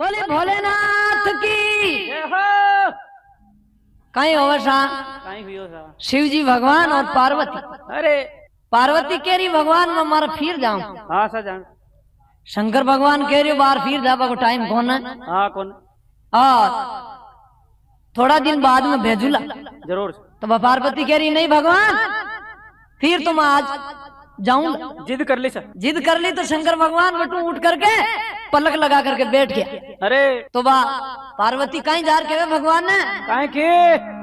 बोले भोलेनाथ की कहीं हो सा शिव जी भगवान और पार्वती। अरे पार्वती कह रही भगवान मैं मारा फिर जाऊं। शंकर भगवान कह रहे बार फिर जावा को टाइम कौन है और थोड़ा दिन बाद में भेजूला जरूर। तो वह पार्वती कह रही नहीं भगवान फिर तुम आज जाऊं। जिद कर ली सर, जिद कर ली तो शंकर भगवान बटू उठ करके पलक लगा करके बैठ गया। अरे तो बा पार्वती कहीं जा रहे भगवान ने कहीं के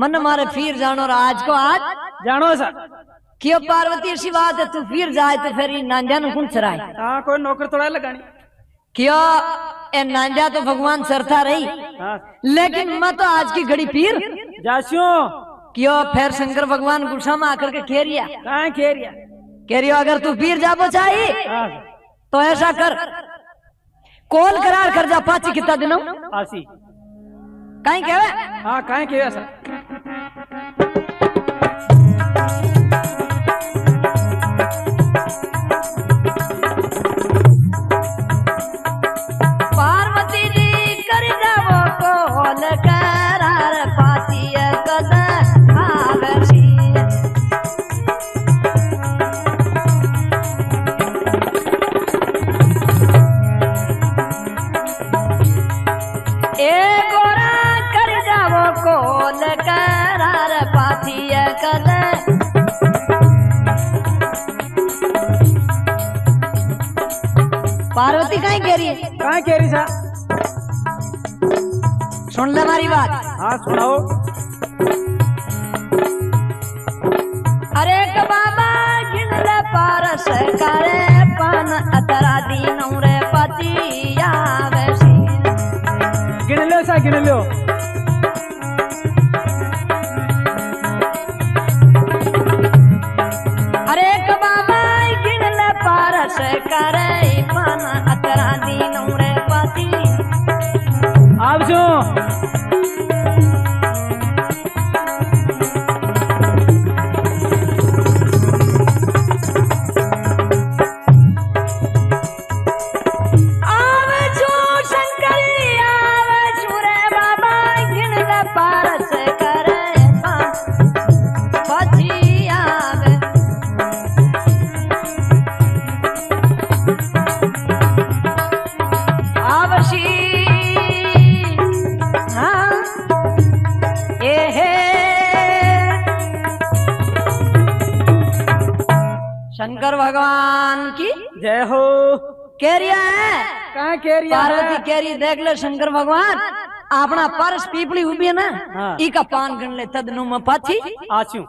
मन मारे फिर जानो और आज को आज जानो सर क्यों पार्वती ऐसी बात है तू फिर जाए तो फिर नांजा नु कौन सराय कोई नौकर थोड़ा लगानी क्यों ए नांजा तो भगवान सरता रही लेकिन मैं तो आज की घड़ी पीर जासियो क्यों फिर शंकर भगवान गुस्सा में आकर के खेरिया कहां खेरिया खेरियो अगर तू पीर जाबो चाहिए तो ऐसा कर कॉल करार कर जा पाची कितना दिनों आसी कहीं कहवे हां कहीं कहवे सर पार्वती कहीं कह रही है कहीं कह रही सा सुन ले हमारी बात। हाँ सुनाओ। अरे बाबा गिन ले पारस करे पान अतरा दीन रे पतिया वैसी गिन लो सा गिन लो शंकर भगवान की जय हो। केरिया है कहाँ? केरिया पार्वती केरी देख लो शंकर भगवान अपना पर्स पीपली उबी है ना इका पान गण ले तद नुम पाथी आचू।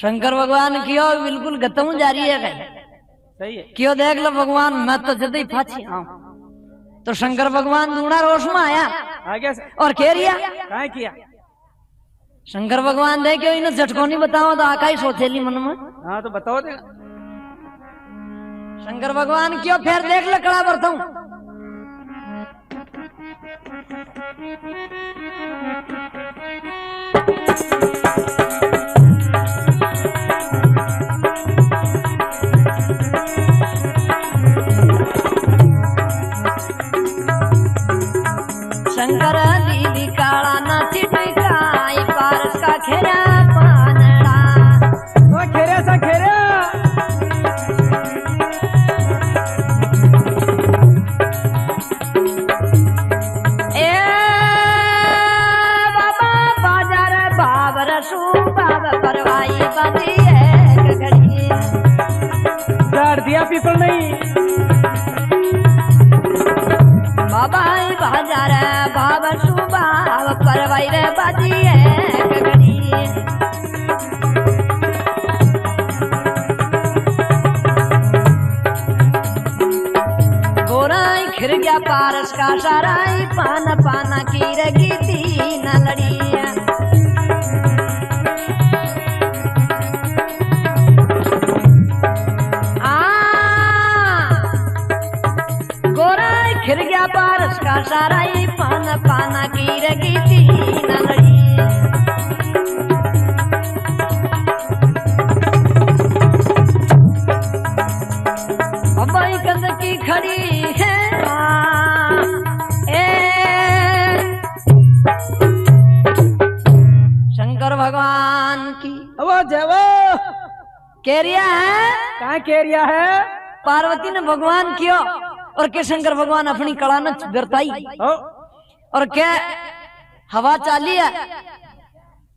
शंकर भगवान की हो बिल्कुल गतम जा रही है सही है। क्यों देख लो भगवान मैं तो जद ही फाची आऊ तो शंकर भगवान दूना रोश में आया और कह रिया क्या किया। शंकर भगवान देखो इन्हें झटको नहीं बताओ तो आकाई सोचेली मन में। हाँ तो बताओ दे शंकर भगवान क्यों फिर देख लो कड़ा बरता हूँ शंकर दीदी काला ना चिटकाई पारस का खेरा पानड़ा वो खेरे सा खेरा। ए बाबा बाजार बाबर सू बाब परवाई बाती एक घड़ी डार दिया पीपल नहीं बाबा बाजार बाबा सुबह परवाई रे बाजी एक घड़ी। गोराई खिर गया पारस का साराई पाना पाना की रगीती न लड़िया। खिर गया पारस का सारा ये पाना पाना की रगीती न लड़ी। भगवान की वो जवो केरिया है कहाँ? केरिया है पार्वती ने भगवान क्यों और के शंकर भगवान अपनी कला न बरताई और क्या हवा चाली है।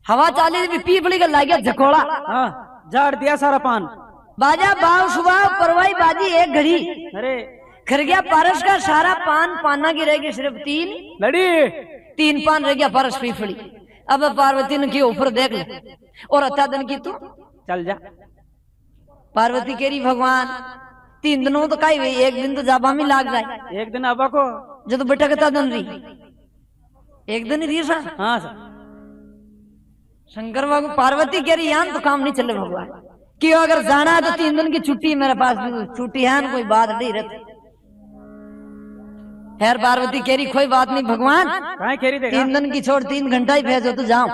हवा चाली भी पीपली का लाग गया झकोड़ा झाड़ दिया सारा पान। बाजा बाव सुबह परवाई बाजी एक घड़ी। अरे खिर गया पारस का सारा पान पाना की रह गई सिर्फ तीन लड़ी। तीन पान रह गया पारस पीपली। अब पार्वती ने की ऊपर देख ले और अत्यादन की तू चल जा। पार्वती केरी भगवान तीन दिनों तो काई हुई एक दिन तो जाबा में लाग जाए। एक दिन आबा को जो तो बेटा कता दिन रही एक दिन ही रही सा। हाँ सर शंकर बाबू पार्वती कह रही यान तो काम नहीं चले भगवान क्यों अगर जाना है तो 3 दिन की छुट्टी मेरे पास छुट्टी है कोई बात नहीं रहती। खैर पार्वती कह रही कोई बात नहीं भगवान 3 दिन की छोड़ 3 घंटा ही भेजो तो जाओ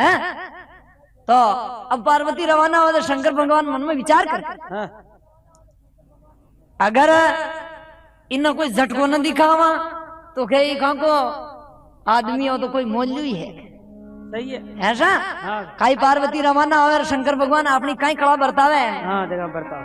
है। तो अब पार्वती रवाना हो तो शंकर भगवान मन में विचार कर अगर इन्हें कोई झटको न दिखावा तो कहीं को आदमी हो तो कोई मोल्यू ही है सही है ऐसा। हाँ। काई पार्वती रवाना हो शंकर भगवान अपनी कहीं कड़ा बरतावे। हाँ, देखा बरताव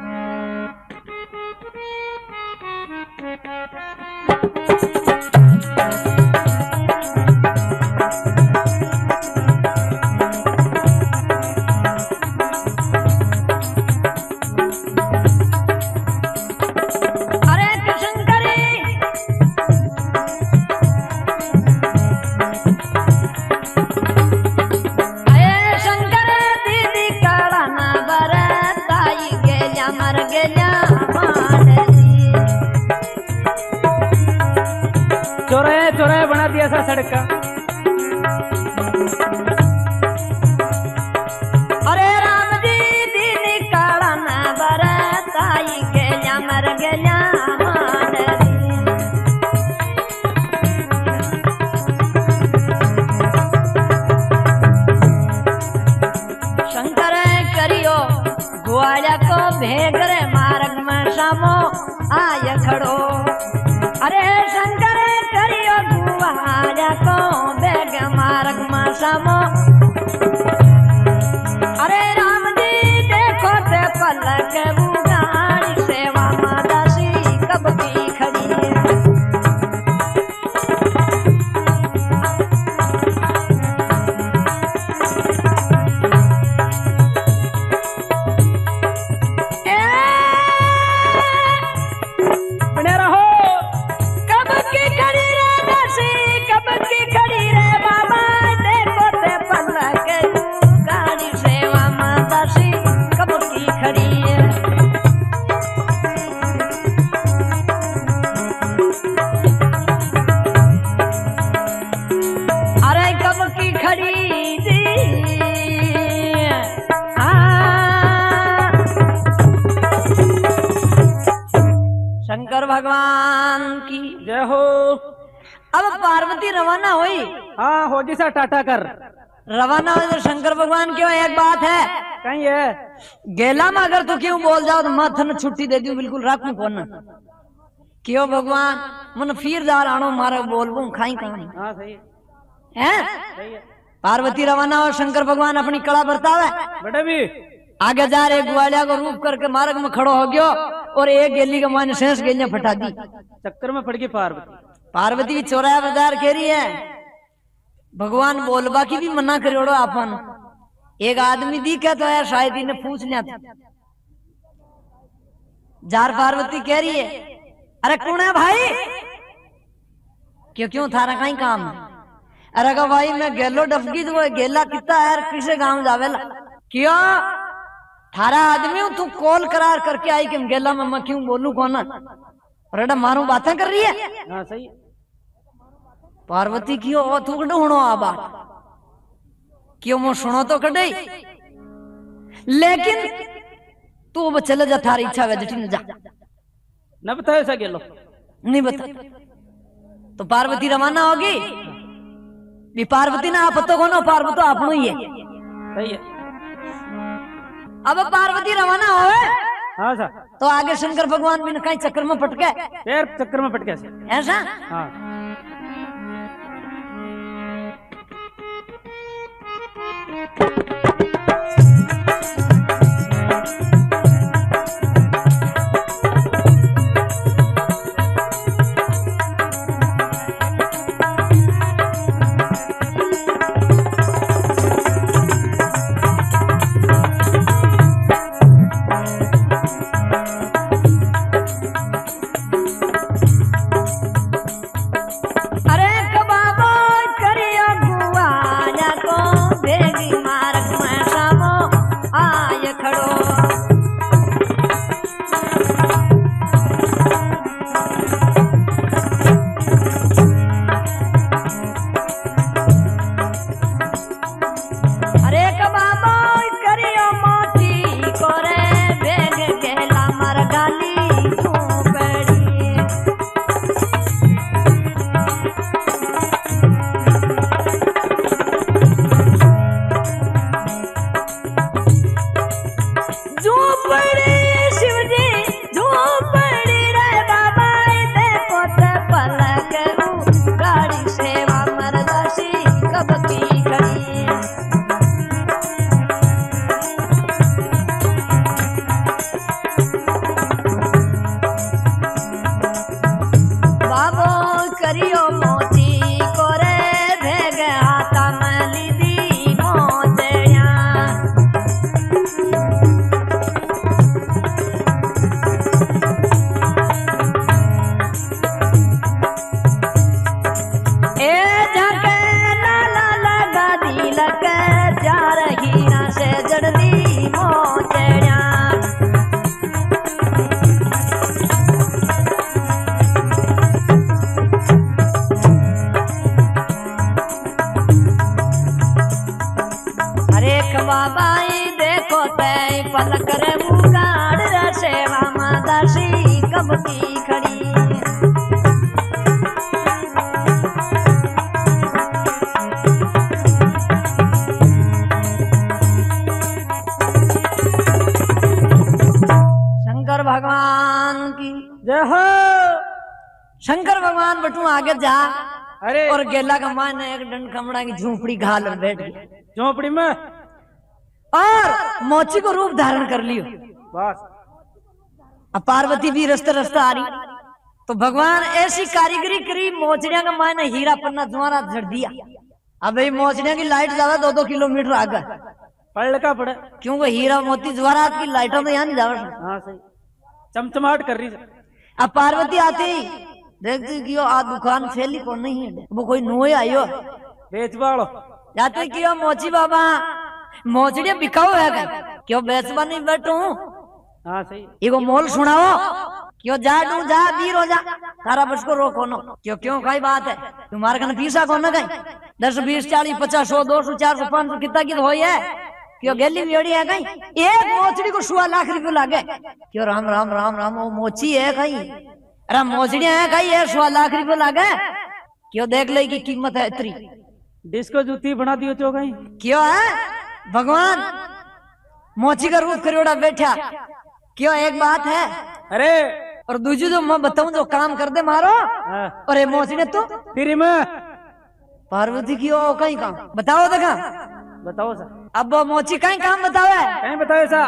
सड़क। अरे राम जी दीदी काला ना बरताई गया मर गया। शंकर करियो ग्वाला को भेगरे मार्ग में सामो आय खड़ो। अरे शंकर करियो गुवारा को बेग मार्ग मो। अरे राम जी देखो ते पलक बुगाड़ी सेवा माता सी कब की खड़ी। भगवान की जय हो। अब पार्वती रवाना हुई। हाँ हो जी सर, टाटा कर रवाना हुई। तो शंकर भगवान क्यों, एक बात है कहीं है गेला में अगर तो क्यों बोल जाओ तो माथन छुट्टी दे दू, बिल्कुल रखू कौन क्यों भगवान मन फिर दार आनो मारा बोलबू खाई कहानी है। पार्वती रवाना और शंकर भगवान अपनी कला बरतावे बेटा भी आगे जा रहे ग्वालिया को रूप करके मार्ग में खड़ो हो गयो और एक गेली के माने शेष गेलियां फटा दी। चक्कर में पड़ गई पार्वती। पार्वती भी चौराया बाजार कह रही है, भगवान बोलबा की भी मना करोड़ो आपन। एक आदमी दिखा तो यार शायद इन्हें पूछ लिया था। जार पार्वती कह रही है अरे कौन है भाई, क्यों क्यों थारा कहीं काम है? अरे का भाई मैं गेलो डफगी तो गेला कितना यार किसे गांव जावेला, क्यों थारा आदमी तू कॉल करार करके आई कि गेला में मैं क्यों बोलू कौन रडा मारू बातें कर रही है। हाँ सही पार्वती क्यों और तू कड़ो होनो आ बात क्यों मो सुनो तो कड़े, लेकिन तू अब चले जा थारी इच्छा है जटी न जा न बताओ ऐसा गेलो नहीं बता। तो पार्वती रवाना होगी भी, पार्वती ना आप तो कौन हो पार्वती आप ही है सही है। अब पार्वती रवाना होवे हाँ सर, तो आगे शंकर भगवान भी कहीं चक्कर में पटके यार चक्कर में पटके ऐसा। हाँ आगे जा अरे और गेला का मान एक डंड कमड़ा की झोपड़ी घाल में बैठ गया झोपड़ी में और मोची को रूप धारण कर लियो बस। अब पार्वती भी रस्ते रस्ते आ रही तो भगवान ऐसी कारीगरी करी मोचड़िया का मायने हीरा पन्ना जुआरा झड़ दिया। अब भाई मोचड़िया की लाइट ज्यादा 2-2 किलोमीटर आगे पड़का पड़े क्योंकि हीरा मोती जुआरात की लाइटों में यहाँ नहीं जावर चमचमाहट कर रही। अब पार्वती आते ही देखती क्यों आज दुकान फैली कौन नहीं है वो कोई नोए आयो बेचवाड़ो जाते क्यों मोची बाबा मोचड़िया बिकाओ है क्यों बेचवा नहीं बैठू। हाँ सही एगो मोल सुनाओ क्यों जा तू जा वीर हो जा सारा बस को रोको नो क्यों कई बात है तुम्हारे खान फीसा कौन ना कहीं 10, 20, 40, 50, 100, 200, 400, 500 कितना की हो है क्यों गैली बेड़ी है कहीं एक मोचड़ी को 1.25 लाख रुपये लागे क्यों राम राम राम राम वो मोची है कहीं अरे मोजड़िया है कहीं ये 1.25 लाख रुपये लागे क्यों देख ले की कीमत है इतनी डिस्को जूती बना दियो चो गई क्यों है भगवान मोची का रूप करोड़ा बैठा क्यों एक बात है अरे और दूजी जो मैं बताऊं जो काम कर दे मारो अरे मोची ने तो फिर मैं पार्वती की ओ कहीं काम बताओ देखा बताओ सा अब मोची कहीं काम बताओ है कहीं बताओ सा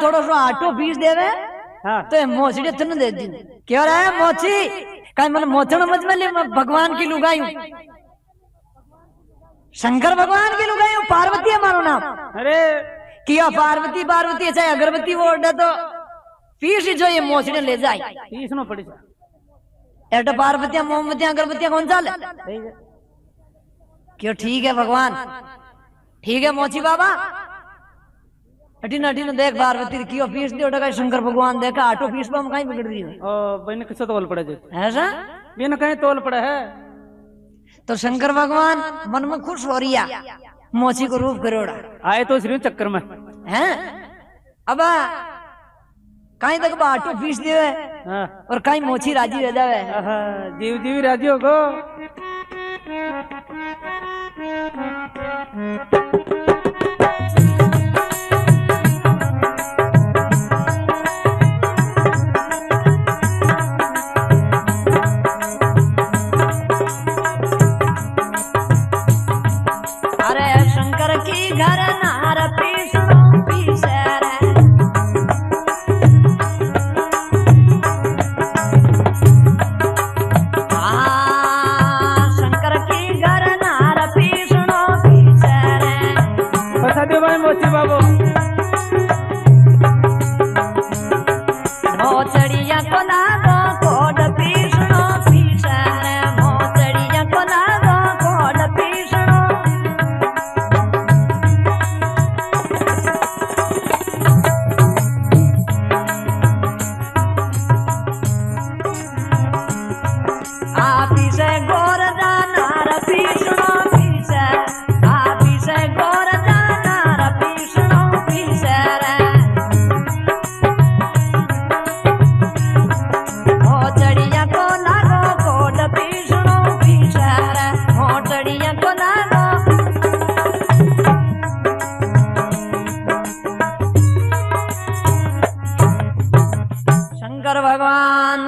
थोड़ा सा आटो बीस देवे हाँ। तो मोचड़ी तन दे दी क्यों रहा है मोची कहीं मन मोचड़ मत मिले मैं भगवान की लुगाई हूँ शंकर भगवान की लुगाई हूँ पार्वती है मारो नाम अरे किया पार्वती पार्वती चाहे अगरबत्ती वो उड़ा तो फीस जो ये मोचड़ी ले जाए फीस नो पड़ी एटो पार्वतियां मोमबत्तियां अगरबत्तियां कौन सा क्यों ठीक है भगवान ठीक है मोची बाबा अटी ना देख पार्वती की फीस दे उठा शंकर भगवान देखा आटो फीस पर हम कहीं बिगड़ रही है किससे तोल पड़े ऐसा बिना कहीं तोल पड़े है तो शंकर भगवान मन में खुश हो रही है मोची को रूप करोड़ा आए तो सिर्फ चक्कर में है अब कहीं तक आटो फीस दे और कहीं मोची राजी रह जावे जीव जीव राजी होगो शंकर की घर नार पीसणो पीसरे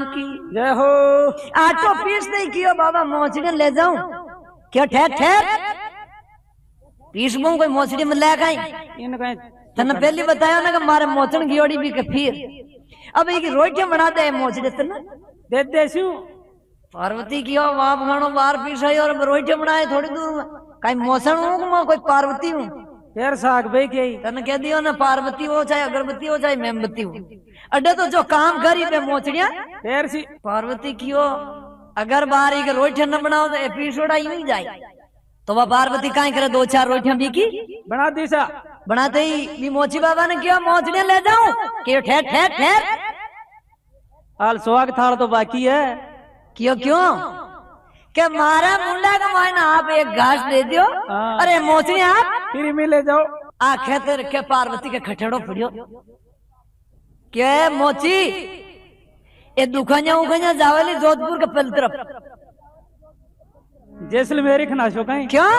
राम की जय हो। आज तो पीस नहीं कियो बाबा, मोचड़ी ले जाऊं क्या? ठेक ठेक पीस बो कोई मोचड़ी में ले गई। तने पहले बताया ना कि मारे मोचन गियोड़ी भी के फिर अब एक रोटियां बना दे मोचड़ी तने दे दे सु पार्वती कियो बाप घणो बार पीसाई और रोटियां बनाए थोड़ी दूर में कई मोचन हूं कोई पार्वती हूं फिर साग भाई के तने कह दियो ना पार्वती हो चाहे अगरबत्ती हो चाहे मेमबत्ती हो अड्डे तो जो काम करी पे मोचड़िया फिर सी पार्वती कियो अगर बारी के रोटियां न बनाओ तो एपिसोड आई नहीं जाए तो वह पार्वती काई करे दो चार रोटियां बीकी बना दी सा बनाते ही भी मोची बाबा ने किया मोचड़िया ले जाऊं के ठेठ ठेठ ठेठ आल स्वाग थाल तो बाकी है क्यों क्यों के मारा मुंडा का मायना आप एक घास दे दियो अरे मोचड़िया आप फिर मिले जाओ आखे तेरे के पार्वती के खटड़ो पड़ियो के मोची ये दुखानिया उखानिया जावेली जोधपुर के पल तरफ जैसलमेर खना शो कहीं क्यों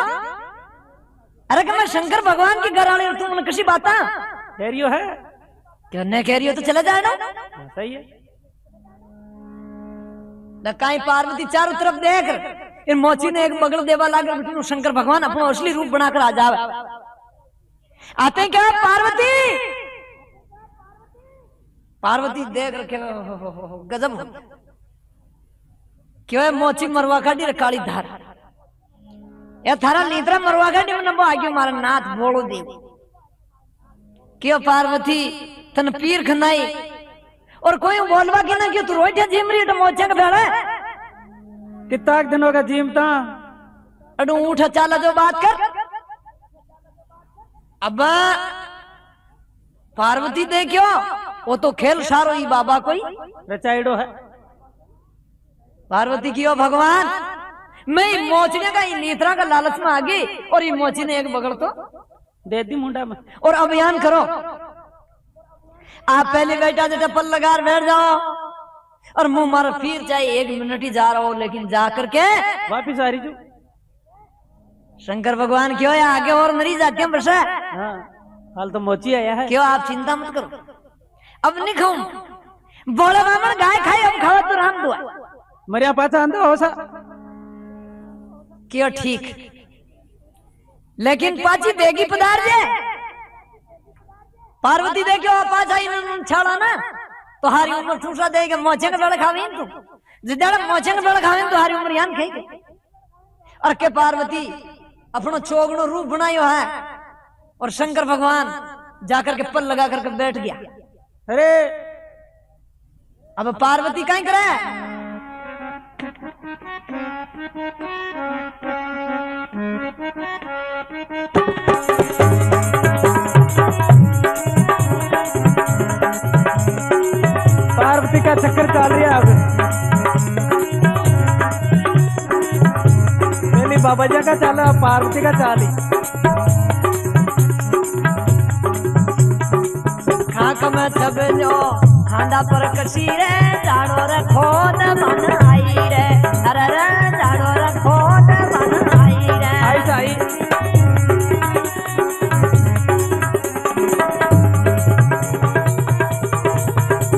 अरे मैं शंकर भगवान की घराने और तुम कसी बाता कह रही हो है क्यों नहीं कह रही हो तो चला जाए ना सही है न कहीं पार्वती चारों तरफ देख इन मोची ने एक बगल देवा लाकर शंकर भगवान अपना असली रूप बनाकर आ जावे आते क्या पार्वती पार्वती देख रखे गजब क्यों है मोची मरवा काटी रकाली धार ये थारा लीतरा मरवा काटी में नंबर आगे मारा नाथ बोलो दे क्यों पार्वती तन पीर खनाई और कोई बोलवा के ना क्यों तू रोटियां जिम रही तो मोचे का भेड़ा कितना दिनों का जिमता अडू उठा चाला जो बात कर अब्बा पार्वती देखियो वो तो खेल सारो ही बाबा कोई रचाइडो है। पार्वती की ओ भगवान मैं मोचने का नीतरा का लालच में आ गई और ये मोची ने एक बगल तो दे दी मुंडा में और अभियान करो आप पहले बैठा जो टप्पल लगा बैठ जाओ और मुंह मारा फिर चाहे एक मिनट ही जा रहा हो लेकिन जा करके वापिस आ रही जो शंकर भगवान क्यों है आगे और मरी जाती है बसा हाल तो मोची आया है क्यों आप चिंता मत करो अब नहीं खाऊं बोले बामन गाय खाई अब खाओ तो राम दुआ मरिया पाचा आंदा हो सा क्यों ठीक लेकिन पाची बेगी पदार जे पार्वती देखियो पाचा इन छाड़ा ना तो हारी उम्र ठूसा देगा मोचे का बेड़ा खावे तू जिदा मोचे का बेड़ा खावे तो हारी उम्र यान खाई और के पार्वती अपनो चोगनो रूप बनायो है और शंकर भगवान जाकर के पल लगा करके बैठ गया। अरे अब पार्वती कहीं करे पार्वती का चक्कर चल रहा है अब पहले बाबा जी का चला पार्वती का चाली आँख में छबलो खांदा पर कसी रे जाड़ो रखो न मन आई रे अरे रे जाड़ो रखो न मन आई रे आई साई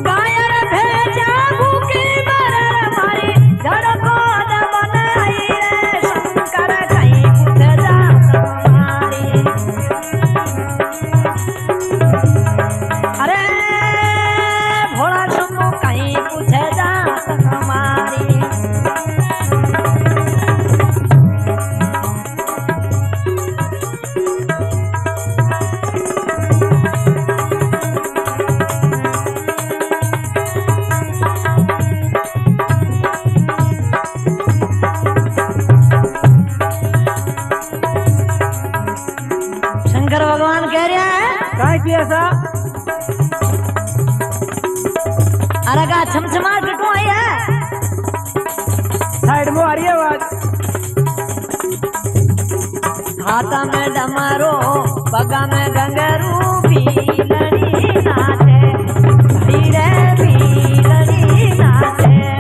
गायर भेजा भूखी मरर मारे जाड़ो को न मन आई रे शंकर कहीं पूछ जा तुम्हारी हाथा में डमरू बगा में गंगरू बीलड़ी नाचे धीरे बीलड़ी नाचे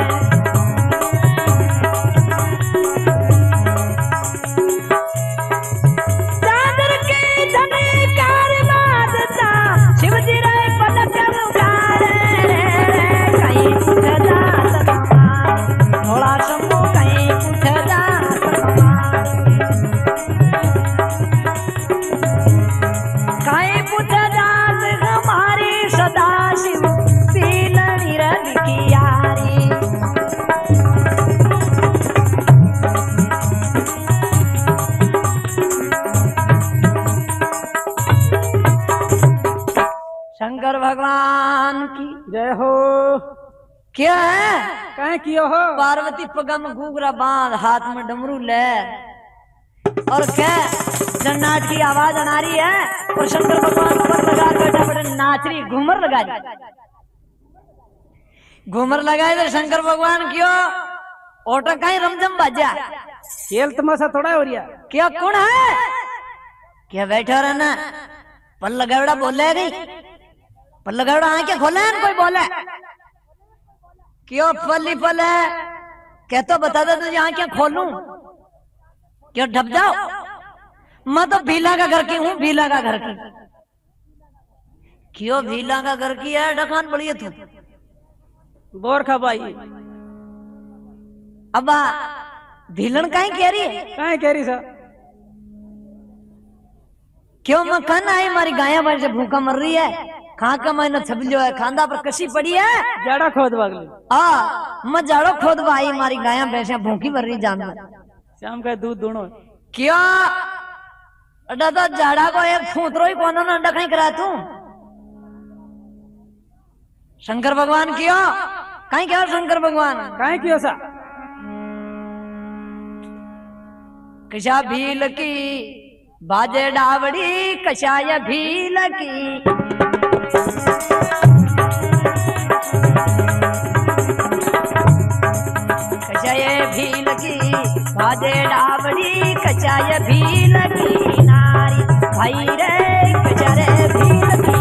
चादर के जने कार बात सा शिवजी रे पलक उगारे कहीं उठ जा क्या है कहे कियो हो? पार्वती पगम घूगरा बांध, हाथ में डमरू ले और क्या जन्नाट की आवाज अना रही है और शंकर भगवान पर लगा बैठा बड़े नाचरी घूमर लगा दी। घूमर लगाए तो शंकर भगवान क्यों ओटो कहीं रमजम बाजा खेल तमाशा थोड़ा हो रिया क्या कौन है क्या बैठा रहना पल्ला गवड़ा बोले नहीं पल्ला गवड़ा आके खोले कोई बोले क्यों पल्ली पल है कह तो बता दे तुझे आके खोलू क्यों ढप जाओ मैं तो भीला का घर की हूँ भीला का घर की क्यों भीला का घर की है डकान बढ़िया तू बोरखा भाई अब्बा भीलन कहीं कह रही है कहीं कह रही सर क्यों मकान आई हमारी गाया भर से भूखा मर रही है खा का मैंने छबलियो है खांदा पर कसी पड़ी है जाड़ा खोदवा मैं जाड़ो खोदवा आई हमारी गाया भैंसे भूखी मर रही जानवर शाम का दूध दोनों क्या अड्डा तो झाड़ा को एक फूतरो ही कौन अंडा कहीं करा तू शंकर भगवान क्यों कहीं क्या शंकर भगवान कहीं क्यों सा कशा भील की बाजे डावड़ी कशाया भील की भील की बाजे डावड़ी कचाय भील की नारी भाई रे कचरे भील की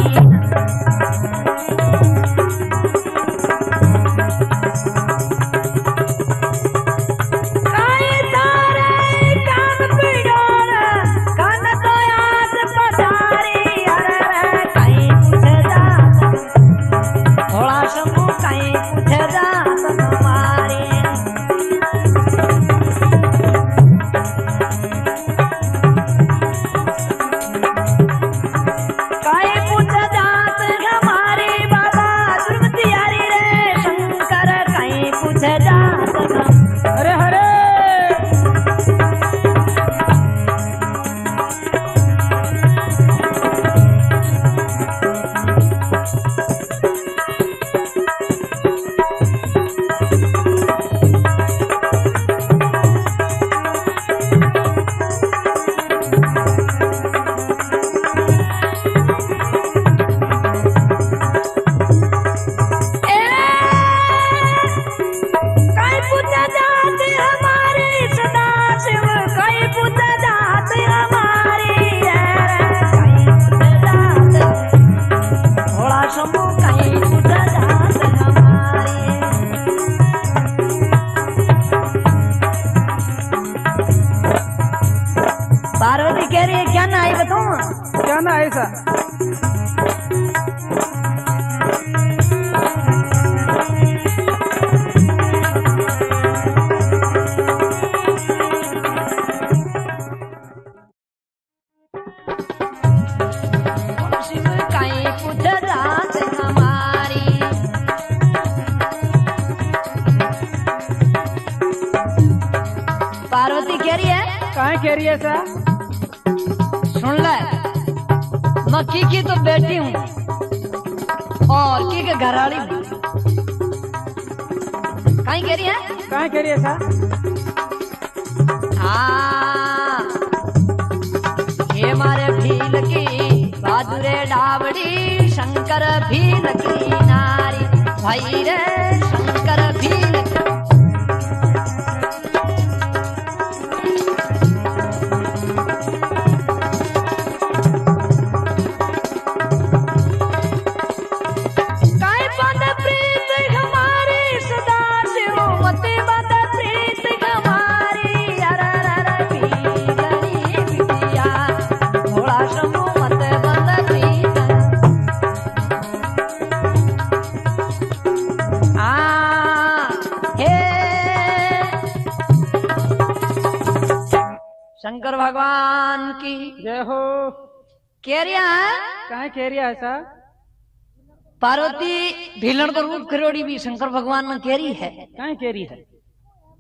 पार्वती भीलण को रूप करोड़ी भी शंकर भगवान ने केरी है कहीं केरी है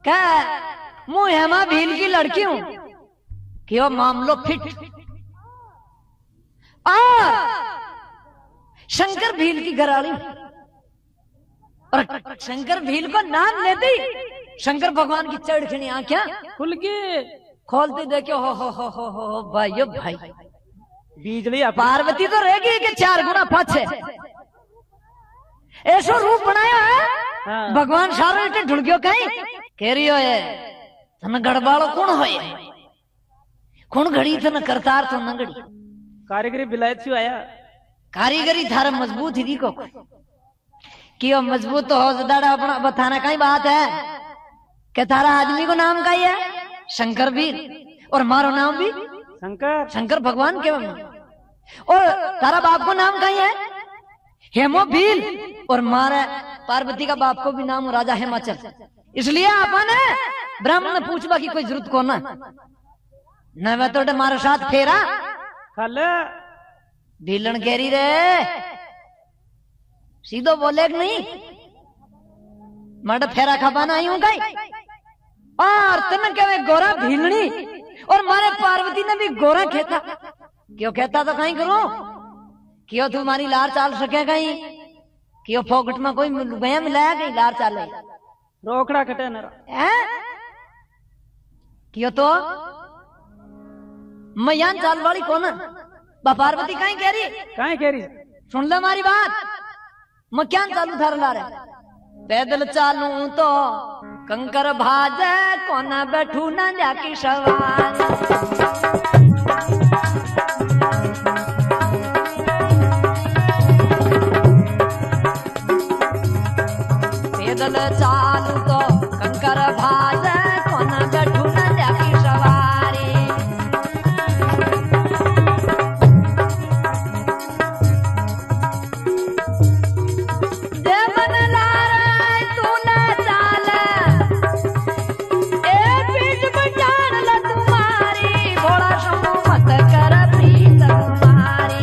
क्या मु हेमा भील की लड़की हूँ क्यों मामलो फिट और शंकर भील की घराली और शंकर भील को नाम लेते शंकर भगवान की चढ़खिनी आंखें खुल के खोलते देखे, हो हो भाई भाई बिजली पार्वती तो रहेगी कि 4 गुना पाछे ऐसा रूप बनाया है भगवान सारे ढुलक्यो कहीं कह रही हो तने गड़बाड़ो कौन होए कौन घड़ी तने करतार तो नंगड़ी कारीगरी बिलायत से आया कारीगरी थारा मजबूत ही को कि मजबूत तो हो दादा अपना बताना कहीं बात है कि तारा आदमी को नाम का ही है शंकर भील और मारो नाम भी शंकर शंकर भगवान के और तारा बाप को नाम का ही है हेमो भील और मारा पार्वती का बाप को भी नाम राजा हेमाचल। इसलिए आपन ब्राह्मण ने पूछवा की कोई जरूरत को ना मैं तो मारे साथ फेरा कल भीलन गेरी रे सीधो बोले नहीं मट फेरा खपाना आई हूं कहीं और तुम कहे गोरा भीलनी और मारे पार्वती ने भी गोरा खेता क्यों कहता तो कहीं करो क्यों तुम्हारी लार चाल सके कहीं क्यों फोकट में कोई रुपया मिलाया कहीं लार चाल रोकड़ा कटे नरा क्यों तो मयान चाल वाली कौन बा पार्वती कहीं कह रही सुन लो मारी बात मक्यान चालू थार ला रहे पैदल चालू तो कंकर भाजे कौन बैठू ना जाकी सवार चालू तो कंकर भाज कौन बैठू न जाकी सवारी देवन लार तू न चाल ए पीठ बचान ल तुम्हारी भोला शंभू मत कर प्रीत तुम्हारी।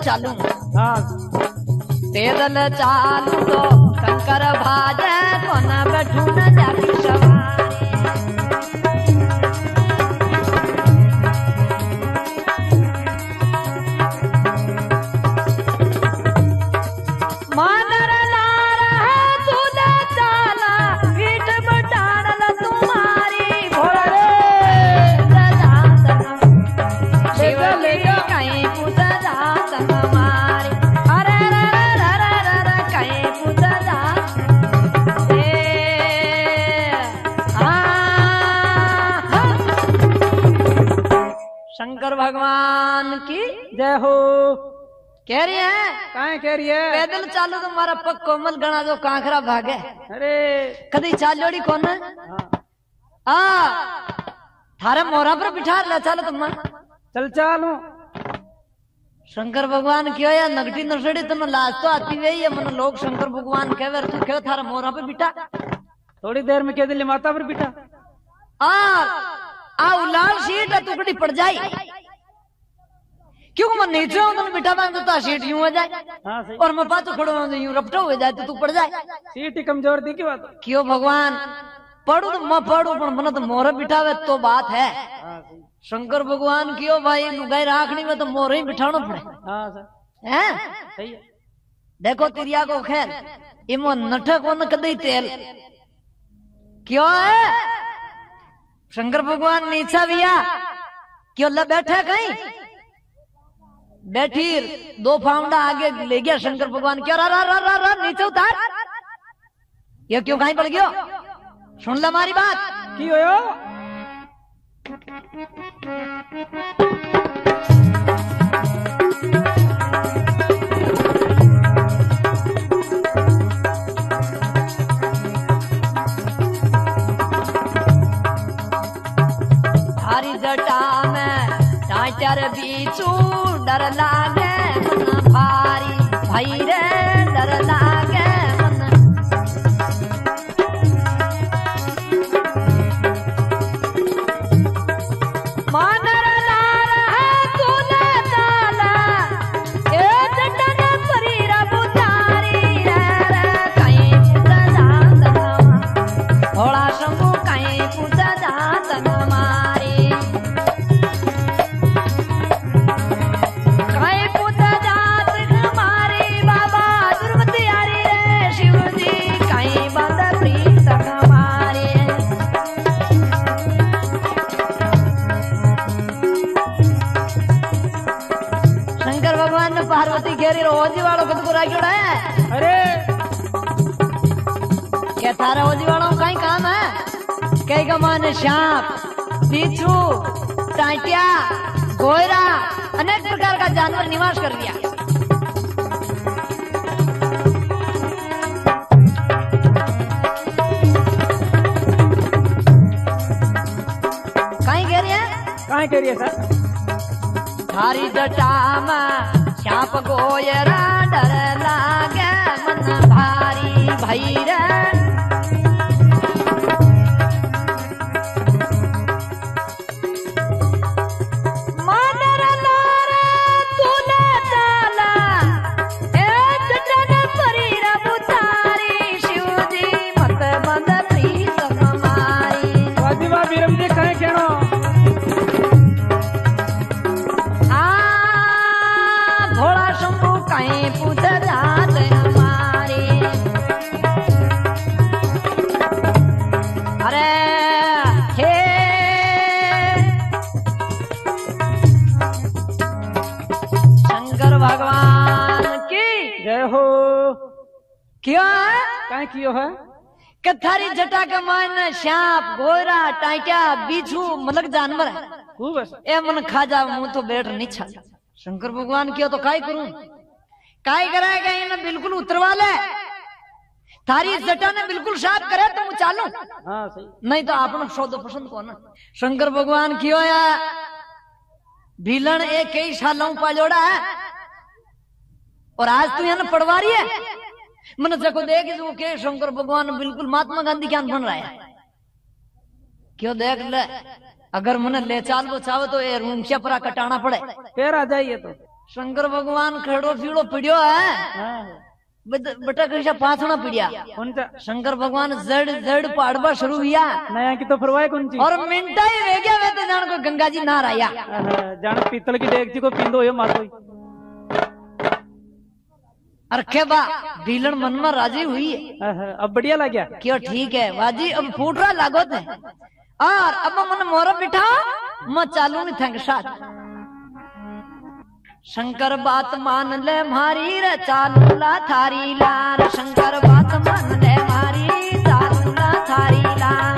चालू पैदल चालू तो शंकर भाजे कोना बैठू न जाकी सवारी भगवान की जय हो कह रही है कहे कह रही है पैदल चालू तो मारा पग कोमल गणा जो कांखरा भागे अरे कदी चालोड़ी कौन आ थारे मोरा पर बिठा ले चालो तुम चल चालू शंकर भगवान क्यों या नगटी नसड़ी तुम लाज तो आती हुई है मन लोग शंकर भगवान कह तू क्यों थारा मोरा पर बिठा थोड़ी देर में कह दिल माता पर बिठा आ लाल सीट टुकड़ी पड़ जाई क्यों मैं नीचे हूँ तुम बिठा बांध तो सीट यूं हो जाए और मैं पातो खड़ो हूँ यूं रपटा हो जाए तो तू पड़ जाए सीट ही कमजोर थी क्यों क्यों भगवान पढ़ू तो मैं पढ़ू पर मना तो मोरा बिठावे तो बात है शंकर भगवान क्यों भाई लुगाई राखनी में तो मोरा ही बिठाना पड़े है देखो तिरिया को खैर इमो नठक वो न कदई तेल क्यों है शंकर भगवान नीचा भैया क्यों ला बैठा कहीं बैठीर दो फाउंडा आगे ले गया शंकर भगवान क्या रा रा रा रा नीचे उतार ये क्यों कहीं पड़ गयो? सुन ला मारी बात की होयो? थारी जटा में टांचर बीचू डर लागे मन भारी भाई रे डर लागे तारा ओजी वालों का ही काम है कई गमान सांप बिच्छू टांटिया गोयरा अनेक प्रकार का जानवर निवास कर लिया। कहीं कह रही है सर थारी जटा में सांप गोयरा डर लागे मन भारी भाई रे क्यों है कथारी जटा का मान सांप गोरा टाइटा बिच्छू मतलब जानवर है खूब ए मन खा जा मुंह तो बैठ नहीं छा। शंकर भगवान क्यों तो काय करूं काय कराएगा ये ना बिल्कुल उतरवाले थारी जटा ने बिल्कुल साफ करे तो मुझे चालू सही नहीं तो आपने शोध पसंद को ना। शंकर भगवान क्यों या भीलन एक कई सालों पाजोड़ा है और आज तू यहाँ पड़वारी है मन जको देख जो के शंकर भगवान बिल्कुल महात्मा गांधी ज्ञान बन रहा है क्यों देख ले अगर मने ले चाल वो चाहो तो ये रूंखिया परा कटाना पड़े फिर आ जाइए तो शंकर भगवान खड़ो फीड़ो पीड़ियो है बेटा कैसा पांचवा पीड़िया शंकर भगवान जड़ जड़ पाड़वा शुरू किया नया की तो फरवाए कौन सी और मिनटा ही रह गया वे तो जान को गंगा जी ना राया जान पीतल की डेगची को पींदो हो मारो अरखे बा भीलन मन में राजी हुई है अब बढ़िया लगे क्यों ठीक है बाजी अब फूट रहा लागत है और अब मन मोर बिठा मैं चालू नहीं थक साथ शंकर बात मान ले मारी रे चालू ला थारी लाल शंकर बात मान ले मारी चालू ला थारी लाल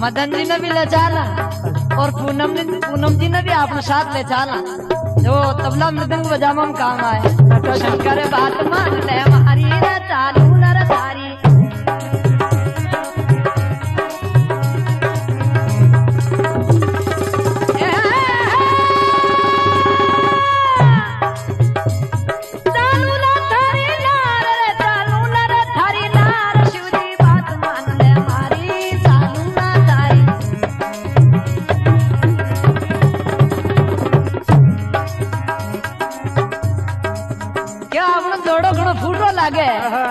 मदन जी ने भी ले चला और पूनम जी ने भी आपने साथ ले चला। जो तबला मृदंग बजावा में काम आए। तो शंकर बात मान ले हमारी न चालू नर सारी।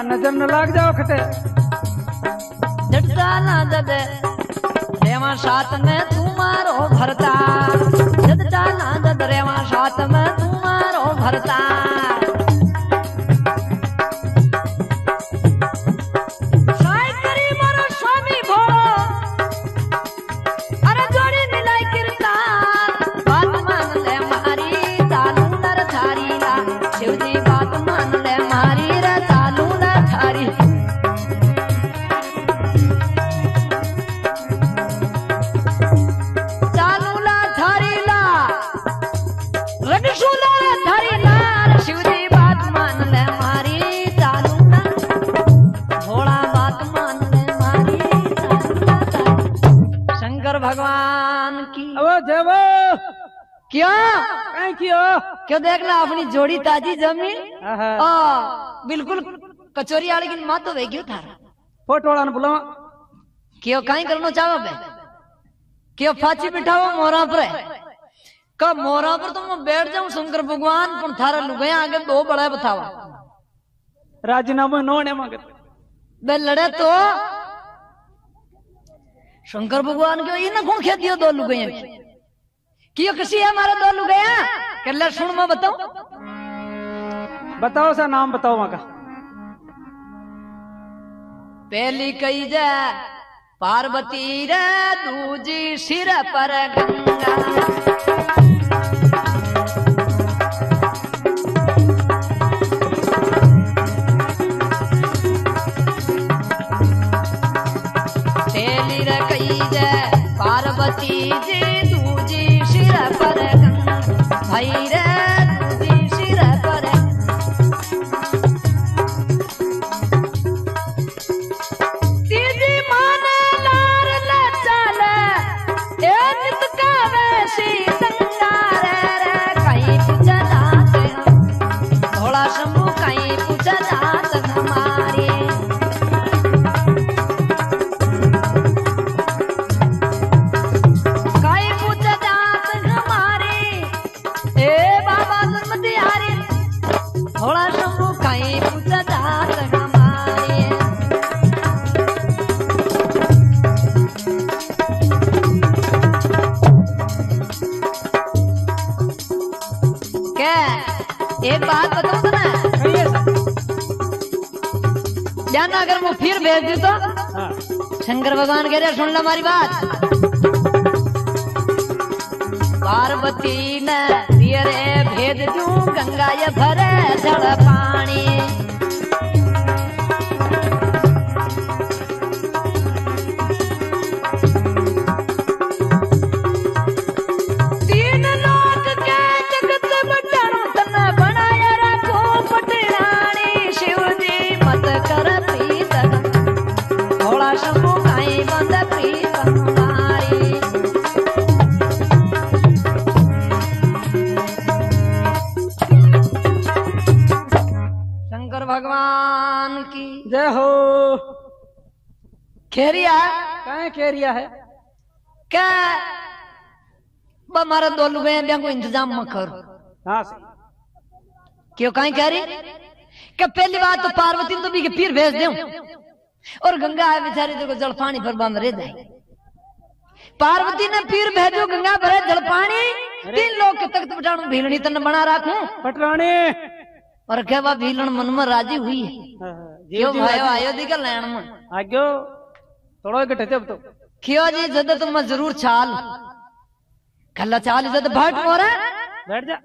नजर न लाग जाओ खटे झटका ना दे रेवा साथ में तुम्हारो भरता झटका ना दे रेवा साथ में तुम्हारो भरता क्यों देखना अपनी जोड़ी ताजी जमीन बिल्कुल कचोरी आले की माँ तो वे क्यों था फोटो वाला बोला क्यों कहीं करना चाहो बे क्यों फाची बिठाओ मोरा पर कब मोरा पर तुम तो बैठ जाऊं शंकर भगवान पर थारा लुगाई आगे दो बड़ा बतावा राजीनामा नोने मांगे बे लड़े तो शंकर भगवान क्यों ये ना कौन खेत दिया दो लुगाई क्यों किसी है हमारा दो लुगाया कल्ला सुन मैं बताओ सा नाम बताओ माँ का पहली कही जा पार्वती रे दूजी सिर पर गंगा अगर वो फिर भेज दी तो शंकर भगवान कह रहे सुन लो हमारी बात पार्वती ने रे भेज दू गंगा ये भरे जड़ पानी खेरिया कहाँ खेरिया है क्या हमारा दो लोग को इंतजाम मत करो क्यों कहीं कह रही क्या पहली बात तो पार्वती तो भी के पीर भेज दे और गंगा है बेचारी देखो जल पानी पर बम रह जाए पार्वती ने पीर भेजो गंगा भरे जल पानी तीन लोग के तख्त बिठाऊ भीलनी तन बना रखू पटरानी और क्या वह भीलन मन में राजी हुई है क्यों भाई आयो दी का लैंड मन आगे थोड़ा इकट्ठे जब तो क्यों जी जद तो मैं जरूर चाल खल्ला चाल जद भट मोरा बैठ जा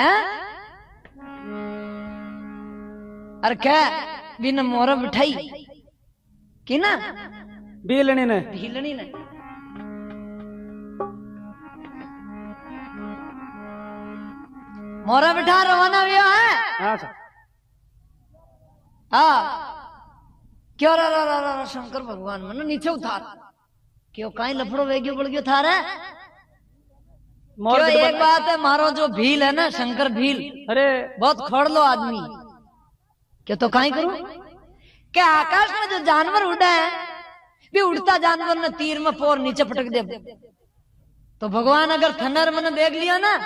हैं अरे क्या बिन मोरा बिठाई कि ना भीलनी ने मोरा बिठा रवाना वियो है हाँ क्यों रा रा रा शंकर भगवान मनो नीचे उतार क्यों कहीं लफड़ो वेग्यो पड़ गयो थार है। एक बात है मारो जो भील है ना शंकर भील अरे बहुत खोड़लो आदमी क्यों तो कहीं करूं के आकाश में जो जानवर उड़ा है भी उड़ता जानवर ने तीर में पोर नीचे पटक दे तो भगवान अगर थनर मन देख लिया ना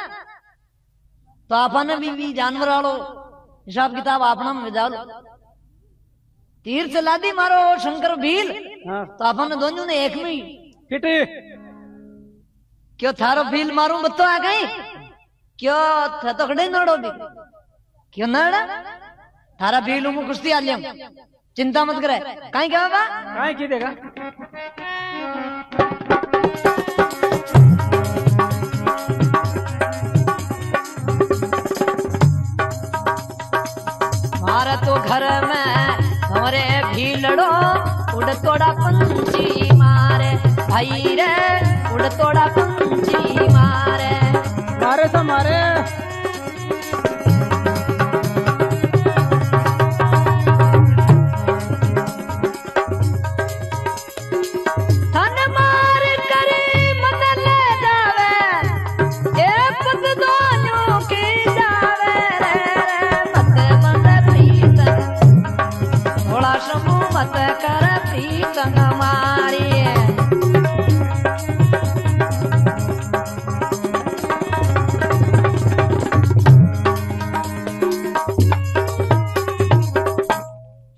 तो आपने भी जानवर आलो हिसाब किताब आपना में जाओ तीर चला दी मारो शंकर भील तो आपने दोनों ने एक में ही क्यों थारो भील मारू बत्तो आ गई क्यों था तो खड़े नड़ो भी क्यों नड़ा थारा भील हूं कुश्ती आ लिया चिंता मत करे कहीं क्या होगा कहीं की देगा मारा तो घर में हमारे भी लड़ो उड़ तोड़ा पंछी मारे भाई रे उड़ तोड़ा पंछी मारे मारे तो मारे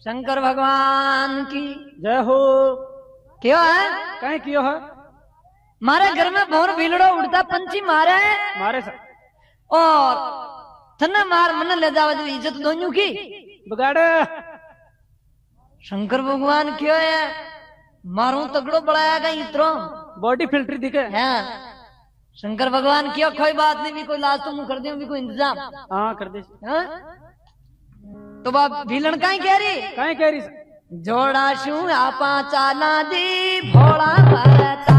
शंकर भगवान की जय हो। क्यों है कहीं क्यों है मारे घर में भोर भीलड़ो उड़ता पंछी मारे मारे सर और थन्ना मार मन ले जावा जो इज्जत दोनों की बिगाड़े शंकर भगवान क्यों है मारू तगड़ो बढ़ाया गई इतरो बॉडी फिल्टर दिखे है शंकर भगवान क्यों कोई बात नहीं भी कोई लाश तो मुँह कर दे भी कोई इंतजाम हाँ कर दे तो बाप भीलन कहीं कह रही जोड़ा शू आपा चाला दी भोला भरता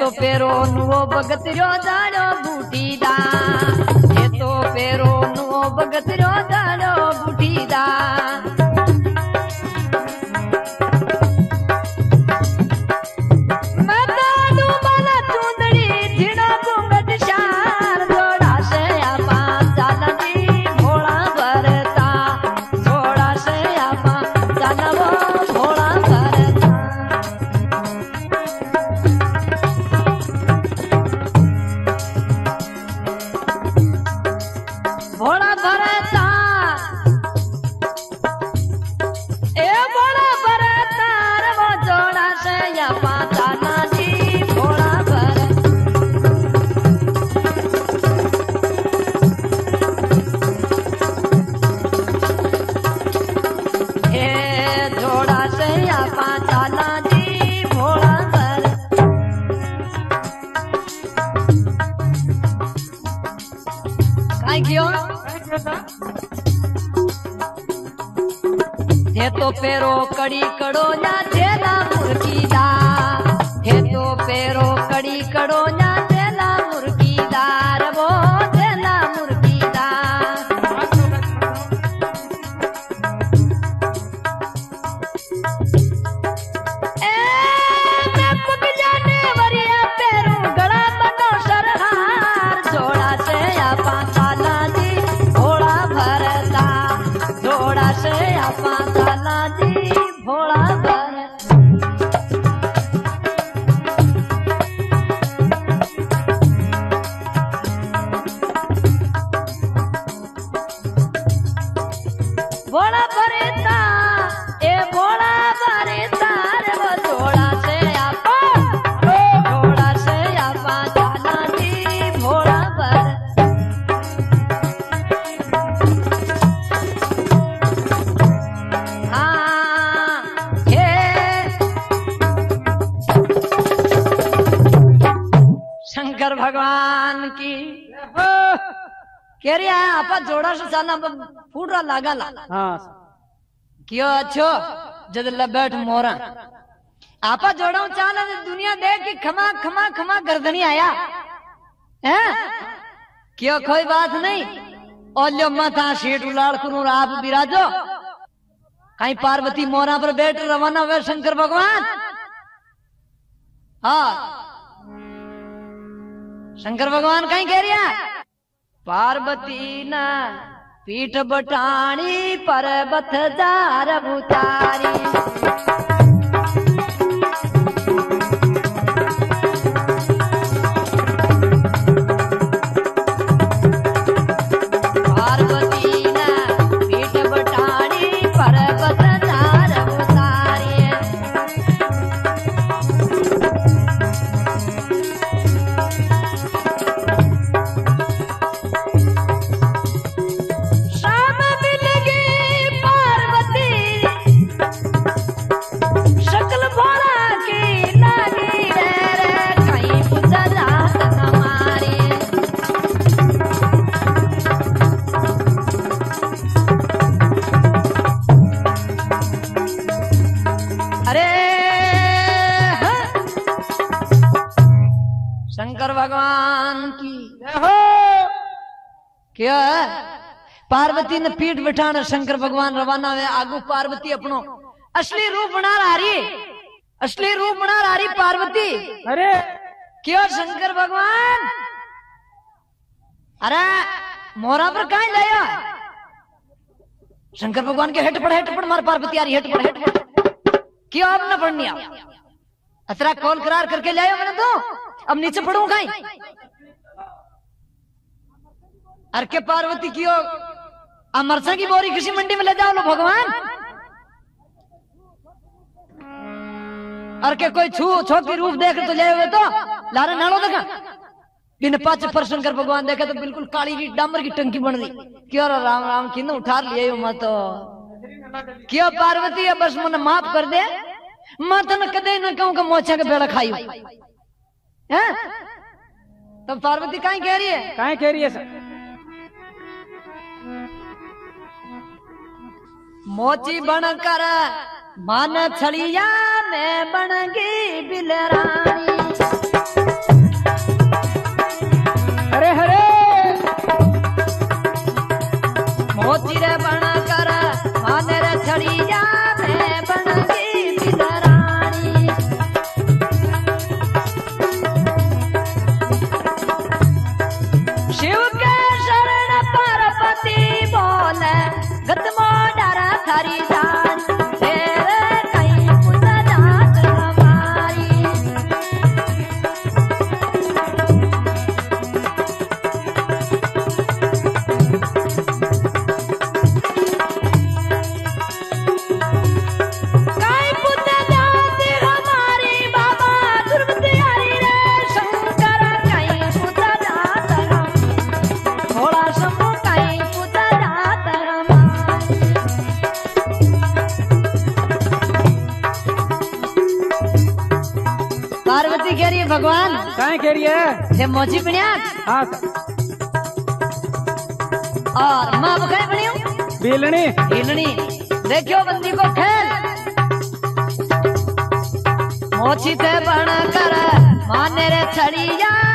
तो पेरो नुओ भगत रो जानो बूटीदा हे तो पेरो नुओ भगत रो जानो बूटीदा पेरो कड़ी कड़ो ना देना मुर्गी दा हे तो पेरो कड़ी कड़ो ना देना मुर्गी दार वो देना मुर्गी दा ए मैं पग जाने वरिया पेरू गड़ा बनो सरहार जोड़ा से आपा चाला दी भोला भरता जोड़ा से आपा भोला कह रहे हैं आपा जोड़ा साला फूडरा लागा ला हाँ क्यों अच्छो जद लबैठ मोरा आपा जोड़ा चाला दुनिया देख के खमा खमा खमा गर्दनी आया हैं क्यों कोई बात नहीं और लो माथा शेट उलाड़ करूं आप बिराजो कहीं पार्वती मोरा पर बैठ रवाना हुए शंकर भगवान। हाँ शंकर भगवान कहीं कह रहा पार्वती ना पीठ बटाणी पर्वत दार भूतारी पार्वती ने पीठ बिठाना शंकर भगवान रवाना हुए आगू पार्वती अपनो असली रूप बना रही असली रूप बना रही पार्वती। अरे क्यों शंकर भगवान अरे मोरा पर कहीं लाया शंकर भगवान के हेट पड़ मार पार्वती आ रही हेट पड़ क्यों अब न पढ़नी आप अतरा कॉल करार करके लाया मैंने तो अब नीचे पढ़ू कहीं अरे के पार्वती क्यों अमरसा की बोरी कृषि मंडी में ले जाओ लो भगवान और के कोई छू छोटी रूप देख तो जाए हुए तो लारे नालो देखा बिन पाँच परसेंट कर भगवान देखे तो बिल्कुल काली की डामर की टंकी बन गई क्यों राम राम की न उठा लिया मैं तो क्यों पार्वती अब बस मन माफ कर दे मैं तो न कदे न कहूँ मोछा के बेड़ा खाई है तो पार्वती कहीं कह रही है सर मोची बन कर मान छड़िया में बन गई बिलरानी। हरे हरे मोची रे बन कर मान रे छड़िया में बन गई बिलरानी। शिव के शरण पार्वती बोले गतमो हरी जान तेरे कहीं पूजा जात हमारी कहीं पूजा जात हमारी बाबा दुर्वती हरी रे शंकर कहीं पूजा जात हम थोड़ा समूह कहीं पूजा जात हम पार्वती कह रही है भगवान कहीं कह रही है जब मोची बनिया हाँ और माँ कहीं बनियो बेलनी बेलनी देखियो बंदी को खेल मोची ते बना कर माने रे छड़िया